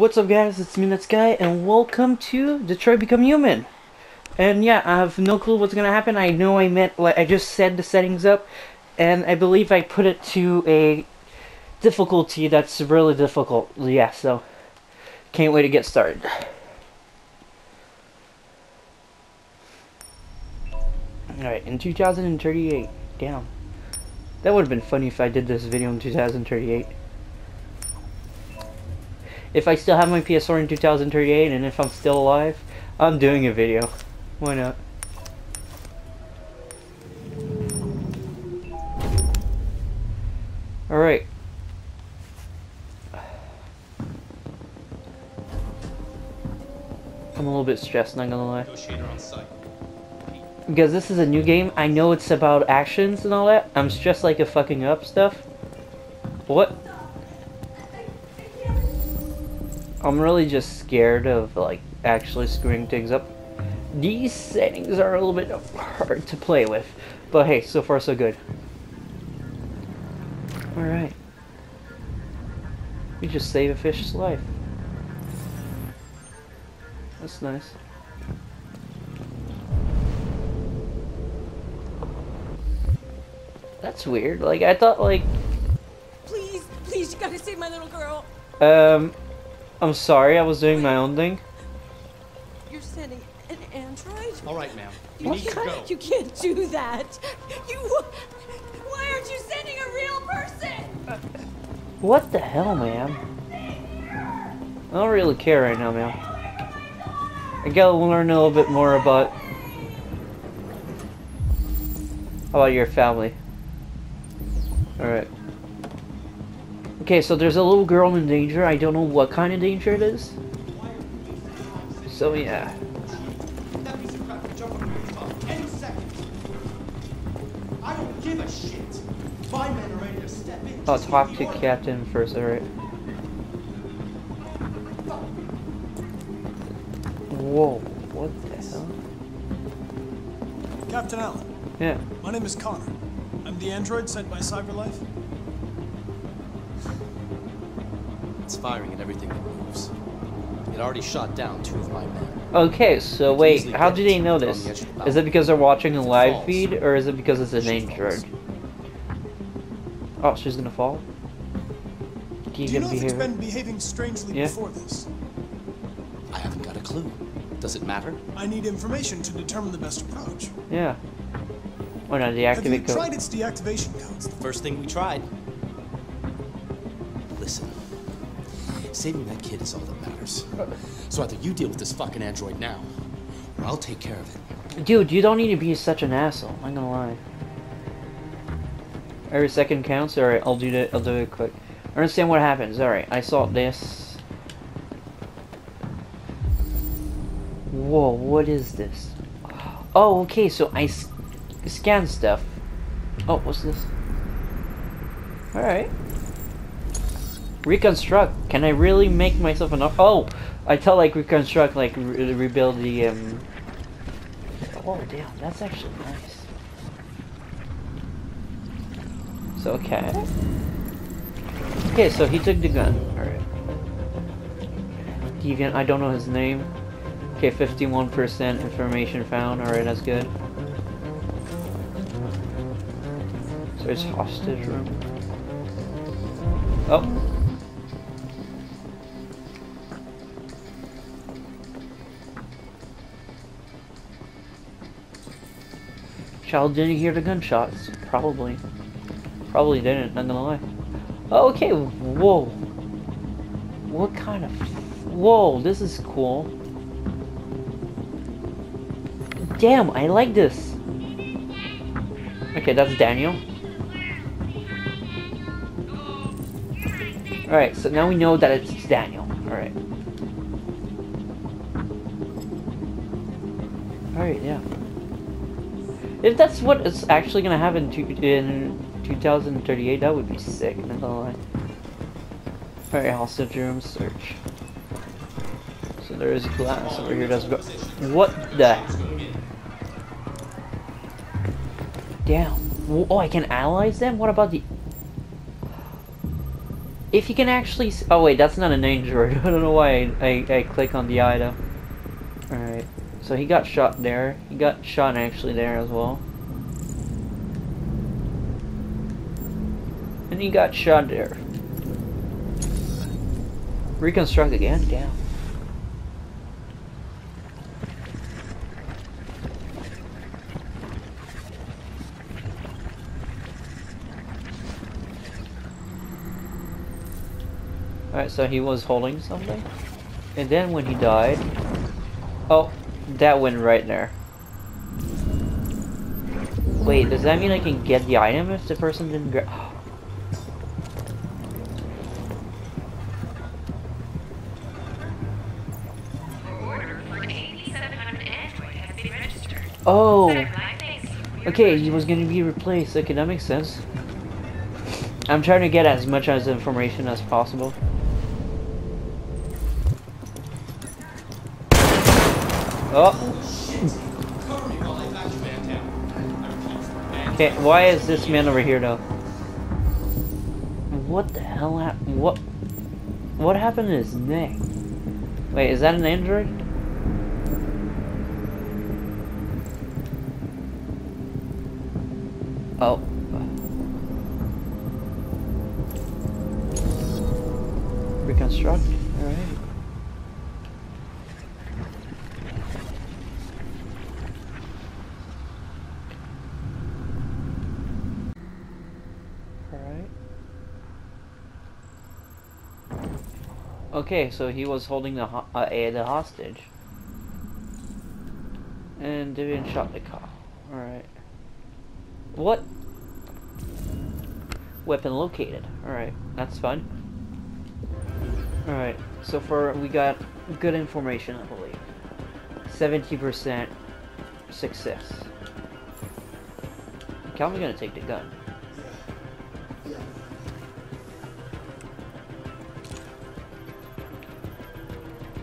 What's up guys, it's me, Deadsky, and welcome to Detroit: Become Human. And yeah, I have no clue what's gonna happen. I know I meant, like, I just set the settings up, and I believe I put it to a difficulty that's really difficult. Yeah, so, can't wait to get started. Alright, in 2038, damn. That would've been funny if I did this video in 2038. If I still have my PS4 in 2038 and if I'm still alive, I'm doing a video. Why not? Alright. I'm a little bit stressed, not gonna lie. Because this is a new game, I know it's about actions and all that. I'm stressed like a fucking up stuff. What? I'm really just scared of, like, actually screwing things up. These settings are a little bit hard to play with, but hey, so far so good. Alright. We just save a fish's life. That's nice. That's weird, like, I thought, like... Please, please, you gotta save my little girl! I'm sorry, I was doing my own thing. You're sending an android? Alright, ma'am. You need to go. You can't do that. Why aren't you sending a real person? What the hell, ma'am? I don't really care right now, ma'am. I gotta learn a little bit more about your family. Alright. Okay, so there's a little girl in danger. I don't know what kind of danger it is. So yeah. I'll talk to Captain first, alright. Whoa, what the hell? Captain Allen. Yeah. My name is Connor. I'm the android sent by CyberLife. It's firing at everything that moves. It already shot down two of my men. Okay, so wait, how do they know this? Is it because they're watching a live feed, or is it because it's an android? Oh, she's gonna fall? Do you know if it's been behaving strangely before this? I haven't got a clue. Does it matter? I need information to determine the best approach. Yeah. Why not deactivate code? Have you tried its deactivation codes? The first thing we tried. Listen. Saving that kid is all that matters. So either you deal with this fucking android now, or I'll take care of it. Dude, you don't need to be such an asshole. I'm gonna lie. Every second counts. All right, I'll do it quick. I understand what happens. All right, I saw this. Whoa, what is this? Oh, okay. So I scan stuff. Oh, what's this? All right. Reconstruct. Can I really make myself enough? Oh, I tell like reconstruct, like rebuild the. Oh damn, that's actually nice. So okay. Okay, so he took the gun. All right. Deviant. I don't know his name. Okay, 51% information found. All right, that's good. So it's hostage room. Oh. Child didn't hear the gunshots. Probably didn't, not gonna lie. Okay, whoa. What kind of... Whoa, this is cool. Damn, I like this. Okay, that's Daniel. Alright, so now we know that it's Daniel. Alright. Alright, yeah. If that's what it's actually gonna happen in 2038, that would be sick, not gonna lie. Alright, hostage room search. So there is glass over here, does go. What the? Damn. Oh, I can analyze them? What about the. If you can actually... Oh wait, that's not an android. I don't know why I click on the item. Alright. So he got shot there. He got shot actually there as well. And he got shot there. Reconstruct again? Damn. Alright, so he was holding something. And then when he died... Oh, that went right there. Wait, does that mean I can get the item if the person didn't grab... Oh! Okay, he was gonna be replaced. Okay, that makes sense. I'm trying to get as much as information as possible. Oh! Okay, why is this man over here though? What the hell happened? What happened to his neck? Wait, is that an android? Oh. Reconstruct? Alright. Alright. Okay, so he was holding the hostage. And Vivian shot the cop. Alright. What? Weapon located. Alright, that's fun. Alright, so far we got good information, I believe. 70% success. Calvin's gonna take the gun.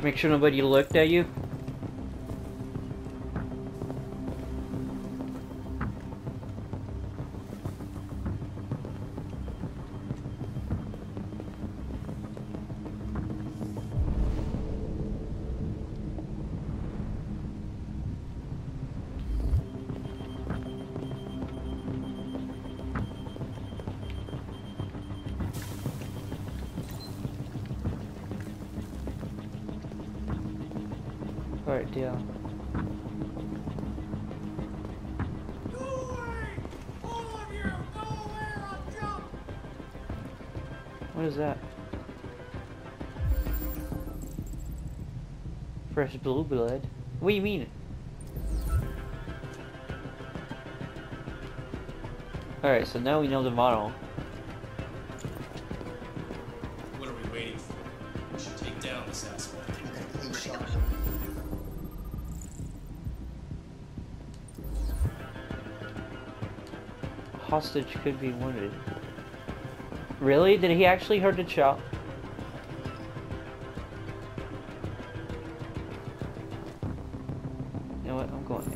Make sure nobody looked at you. Alright, yeah. What is that? Fresh blue blood? What do you mean? Alright, so now we know the model. What are we waiting for? We should take down this asshole. Hostage could be wounded. Really? Did he actually hurt the shot? You know what? I'm going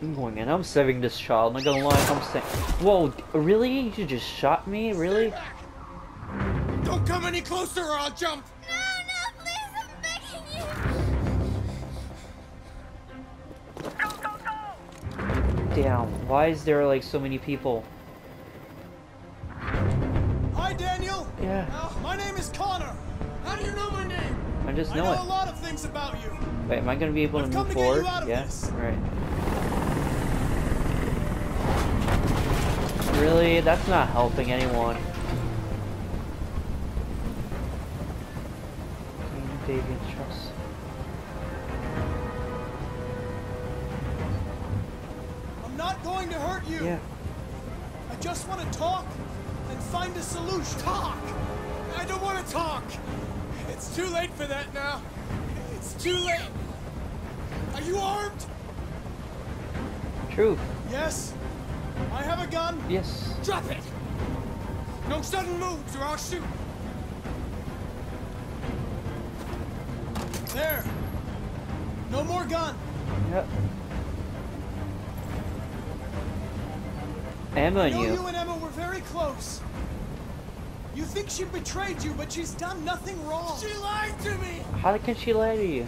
in. I'm going in. I'm saving this child. I'm not gonna lie. I'm saying. Whoa! Really? You just shot me? Really? Don't come any closer, or I'll jump. No! Please! I'm begging you. Down. Why is there like so many people? Hi, Daniel. Yeah. My name is Connor. How do you know my name? I just know it. I know a lot of things about you. Wait, am I gonna be able to move forward? Yes. Yeah? Right. Really? That's not helping anyone. David, trust. Going to hurt you. Yeah. I just want to talk and find a solution. Talk. I don't want to talk. It's too late for that now. It's too late. Are you armed? True. Yes. I have a gun. Yes. Drop it. No sudden moves or I'll shoot. There. No more gun. Yep. Emma and you. You and Emma were very close. You think she betrayed you, but she's done nothing wrong. She lied to me. How can she lie to you?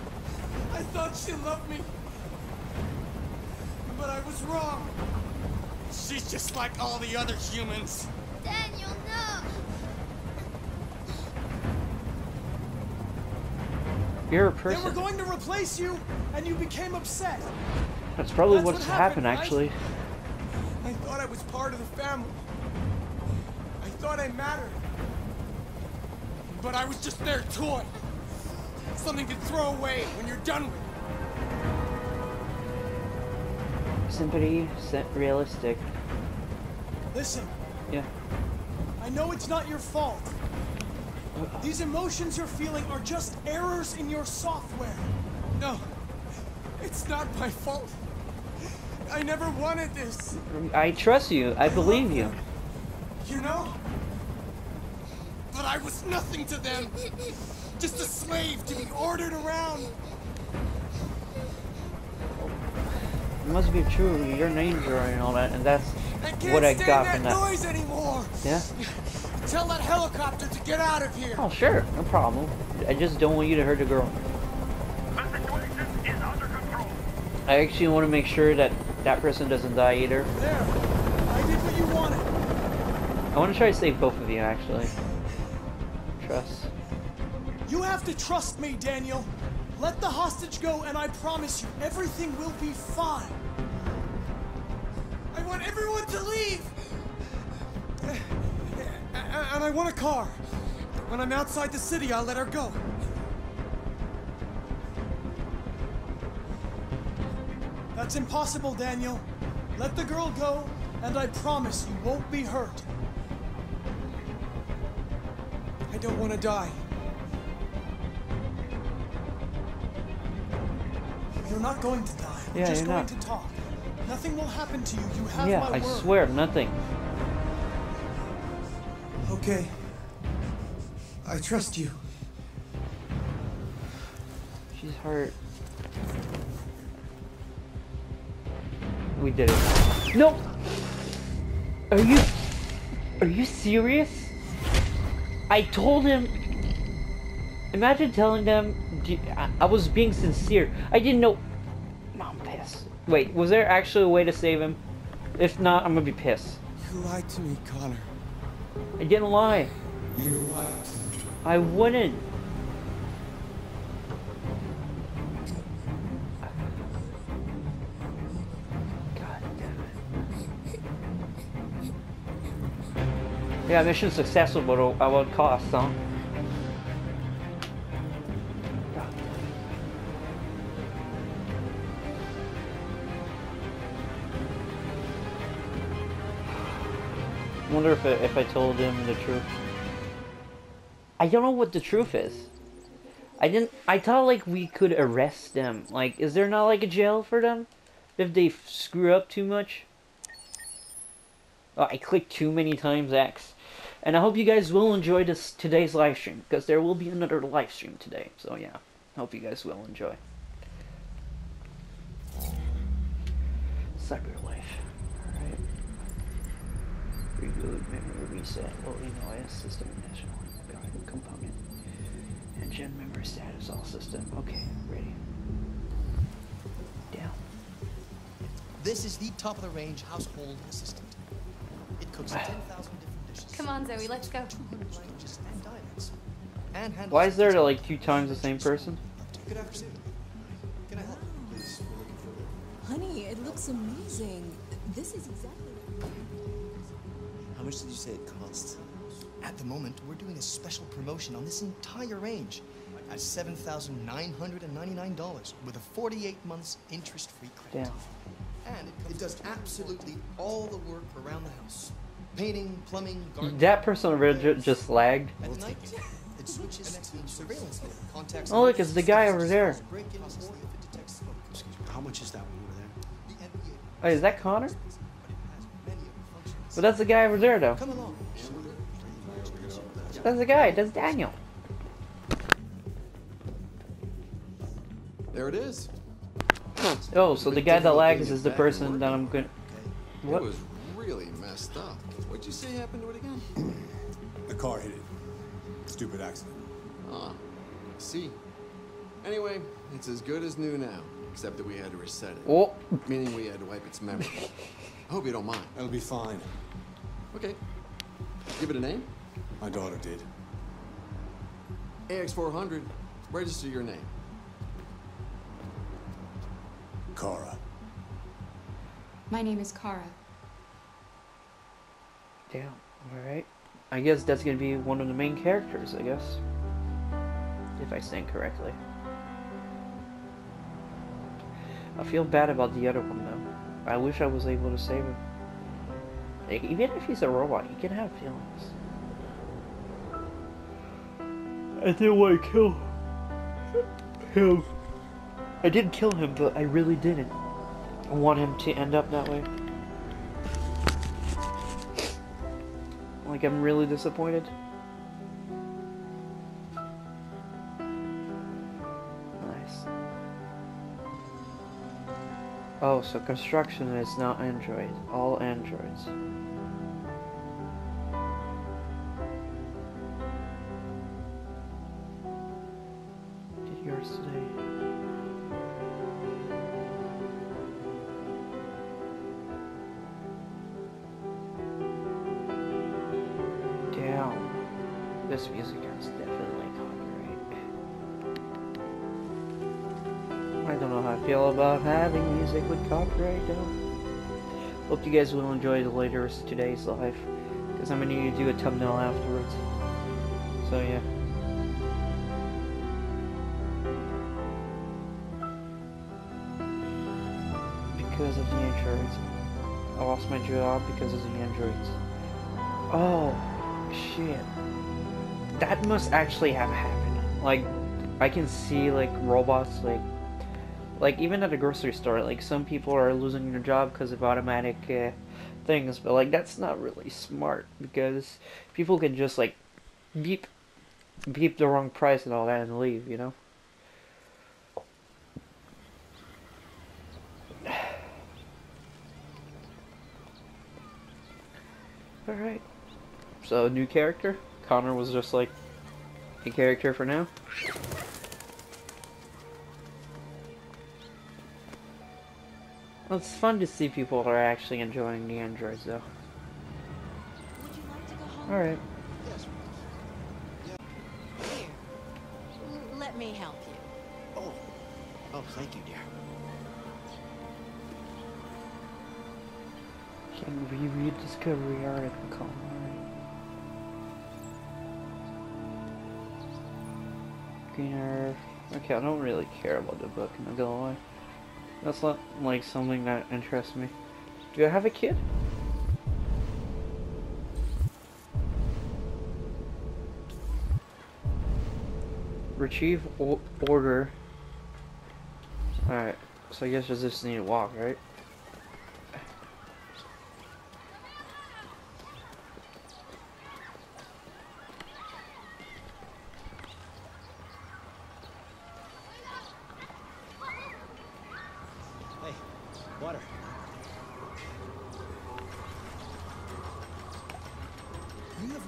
I thought she loved me, but I was wrong. She's just like all the other humans. Daniel, no. You're a person. They were going to replace you, and you became upset. That's probably what happened, actually. I thought I was part of the family. I thought I mattered. But I was just their toy. Something to throw away when you're done with it. Sympathy isn't realistic. Listen. Yeah. I know it's not your fault. These emotions you're feeling are just errors in your software. No, it's not my fault. I never wanted this. I trust you. I believe you. You know? But I was nothing to them. Just a slave to be ordered around. It must be true. Your names are and all that, and that's what I got from that. I can't stand that noise anymore. Yeah. Tell that helicopter to get out of here. Oh, sure, no problem. I just don't want you to hurt the girl. The situation is under control. I actually want to make sure that that person doesn't die either. There, I did what you wanted. I want to try to save both of you, actually. Trust. You have to trust me, Daniel. Let the hostage go, and I promise you, everything will be fine. I want everyone to leave. And I want a car. When I'm outside the city, I'll let her go. That's impossible, Daniel. Let the girl go, and I promise you won't be hurt. I don't want to die. You're not going to die. Yeah, We're just going to talk. Nothing will happen to you. You have my word. Yeah, I swear, nothing. Okay. I trust you. She's hurt. We did it. No! Are you serious? I told him. Imagine telling them I was being sincere. I didn't know. I'm pissed. Wait, was there actually a way to save him? If not, I'm gonna be pissed. You lied to me, Connor. I didn't lie. You lied. I wouldn't. God damn it. Yeah, mission successful, but I won't cost, huh? I wonder if I told him the truth. I don't know what the truth is. I thought like we could arrest them. Like, is there not like a jail for them? If they screw up too much? Oh, I clicked too many times X. And I hope you guys will enjoy this today's live stream. Because there will be another live stream today. So yeah, hope you guys will enjoy. CyberLife. Reboot, memory reset, loading OS, system national, component, and gen memory status, all system. Okay, ready. Down. This is the top of the range household assistant. It cooks 10,000 different dishes. Come on, Zoe, let's go. Why is there like two times the same person? Good afternoon. Can I help? Honey, it looks amazing. This is exactly. How much did you say it costs? At the moment, we're doing a special promotion on this entire range at $7,999 with a 48 months interest-free credit. Damn. And it does absolutely all the work around the house. Painting, plumbing, gardening. That person just lagged. At night, it switches to surveillance mode. Contacts. Oh, look, it's the guy over there. How much is that one over there? Oh, is that Connor? But that's the guy over there, though. Come along. That's the guy. That's Daniel. There it is. Oh, so the guy that lags is the person that I'm gonna. What? It was really messed up. What'd you say happened to it again? The car hit it. Stupid accident. Ah, I see. Anyway, it's as good as new now, except that we had to reset it. Oh. Meaning we had to wipe its memory. I hope you don't mind. That'll be fine. Okay. Give it a name? My daughter did. AX400, register your name. Kara. My name is Kara. Damn, alright. I guess that's gonna be one of the main characters, I guess. If I stand correctly. I feel bad about the other one though. I wish I was able to save him. Like, even if he's a robot, he can have feelings. I didn't want to kill him. I didn't kill him, but I really didn't want him to end up that way. Like, I'm really disappointed. Nice. Oh, so construction is now Android. All Androids. This music is definitely copyright. I don't know how I feel about having music with copyright though. Hope you guys will enjoy the later rest of today's life, because I'm gonna need to do a thumbnail afterwards. So yeah. Because of the androids. I lost my job because of the androids. Oh shit. That must actually have happened. Like, I can see like robots like even at a grocery store, like some people are losing their job because of automatic things, but like that's not really smart because people can just like beep the wrong price and all that and leave, you know. All right. So new character. Connor was just like a character for now. Well, it's fun to see people are actually enjoying the androids though. Like alright. Yes. Yeah. Here. Let me help you. Oh. Oh, thank you, dear. Can we read Discovery article, Connor? Okay, I don't really care about the book, I'm not gonna lie. That's not like something that interests me. Do I have a kid? Retrieve order. Alright, so I guess I just need to walk, right?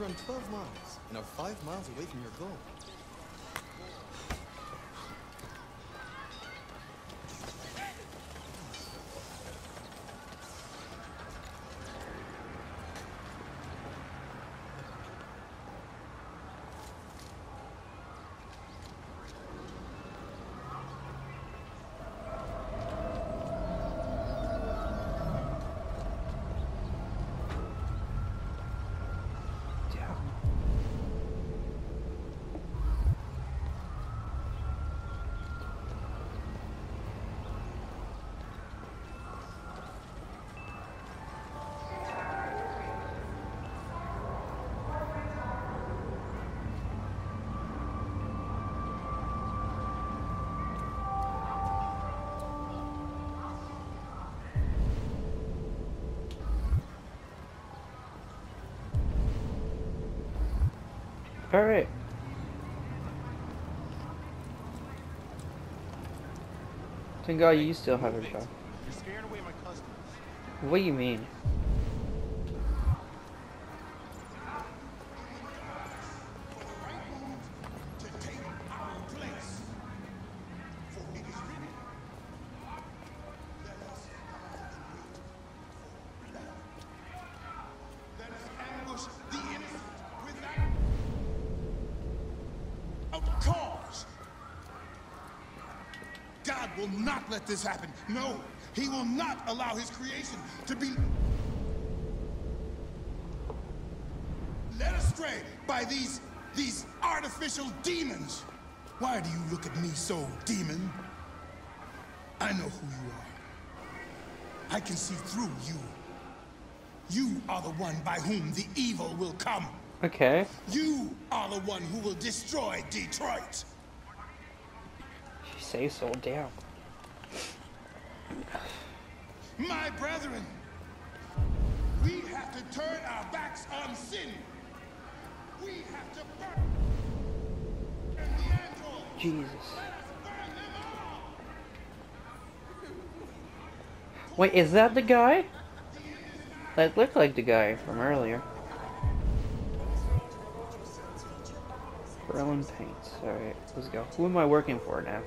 Run 12 miles and are 5 miles away from your goal. All right. Thank God you still have a job. What do you mean? will not let this happen. No, he will not allow his creation to be led astray by these artificial demons. Why do you look at me so, demon? I know who you are. I can see through you. You are the one by whom the evil will come. Okay. You are the one who will destroy Detroit. If you say so, damn. My brethren, we have to turn our backs on sin. We have to burn the androids. Jesus. Let us burn them all. Wait, is that the guy? That looked like the guy from earlier. Berlin paints. Alright, let's go. Who am I working for now?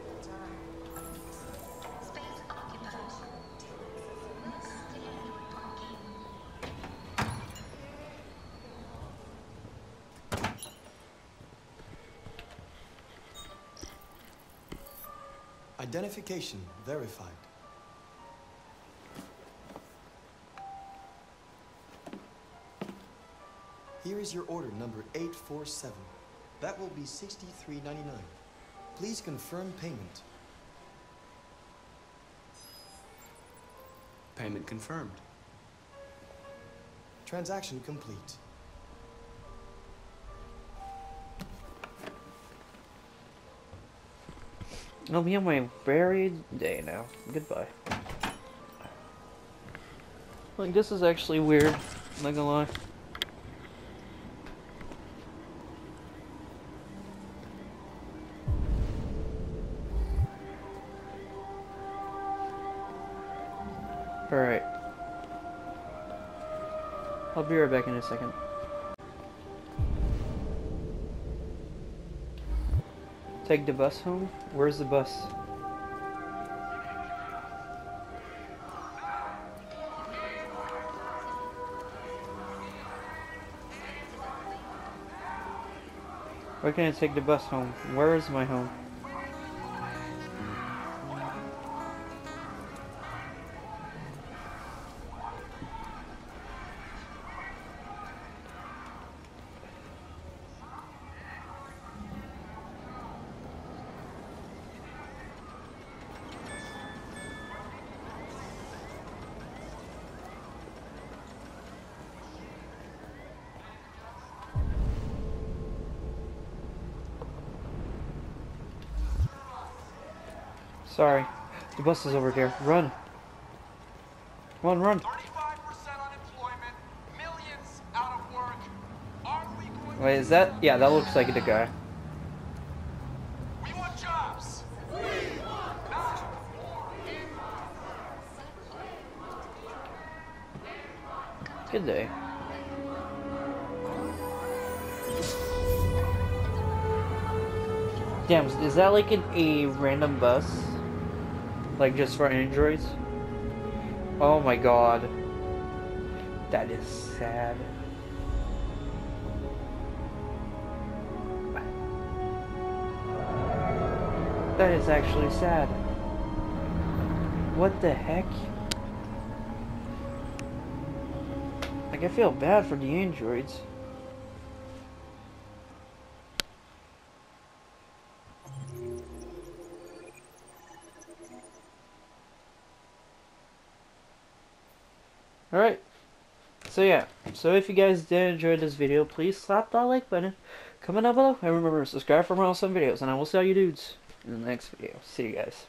Identification verified. Here is your order number 847. That will be $63.99. Please confirm payment. Payment confirmed. Transaction complete. I'll be on my buried day now. Goodbye. Like, this is actually weird. I'm not gonna lie. Alright. I'll be right back in a second. Take the bus home? Where's the bus? Where can I take the bus home? Where is my home? Sorry, the bus is over here. Run. Run, run. 35% unemployment, millions out of work. Are we going Wait, is that? Yeah, that looks like the guy. We want jobs. We want not more in. Good day. Damn, is that like a random bus? Like, just for androids? Oh my god. That is sad. That is actually sad. What the heck? Like, I feel bad for the androids. Alright, so yeah, so if you guys did enjoy this video, please slap that like button, comment down below, and remember to subscribe for more awesome videos, and I will see all you dudes in the next video. See you guys.